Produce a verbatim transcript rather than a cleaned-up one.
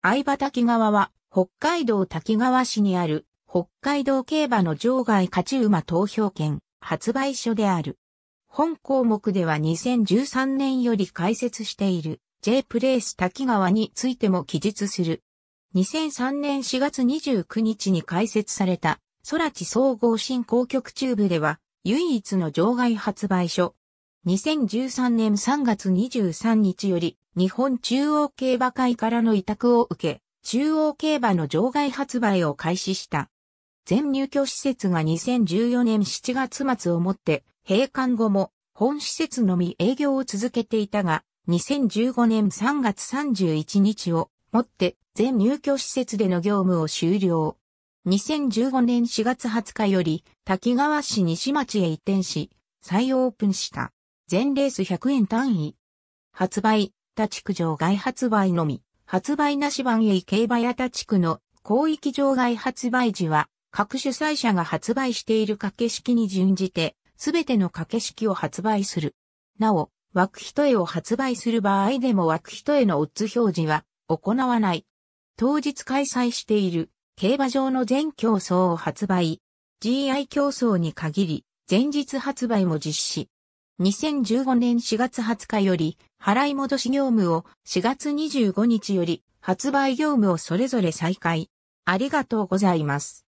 相場滝川は北海道滝川市にある北海道競馬の場外勝ち馬投票券発売所である。本項目ではにせんじゅうさんねんより開設している J プレイス滝川についても記述する。にせんさんねんしがつにじゅうくにちに開設された空知総合振興局中部では唯一の場外発売所。にせんじゅうさんねんさんがつにじゅうさんにちより日本中央競馬会からの委託を受け、中央競馬の場外発売を開始した。全入居施設がにせんじゅうよねんしちがつまつをもって、閉館後も本施設のみ営業を続けていたが、にせんじゅうごねんさんがつさんじゅういちにちをもって全入居施設での業務を終了。にせんじゅうごねんしがつはつかより滝川市西町へ移転し、再オープンした。全レースひゃくえんたんい。発売、他地区場外発売のみ、発売なし番営競馬や他地区の広域場外発売時は、各主催者が発売している掛け式に準じて、すべての掛け式を発売する。なお、枠一重を発売する場合でも枠一重のオッズ表示は行わない。当日開催している競馬場の全競争を発売。ジーワン 競争に限り、前日発売も実施。にせんじゅうごねんしがつはつかより、払い戻し業務をしがつにじゅうごにちより、発売業務をそれぞれ再開。ありがとうございます。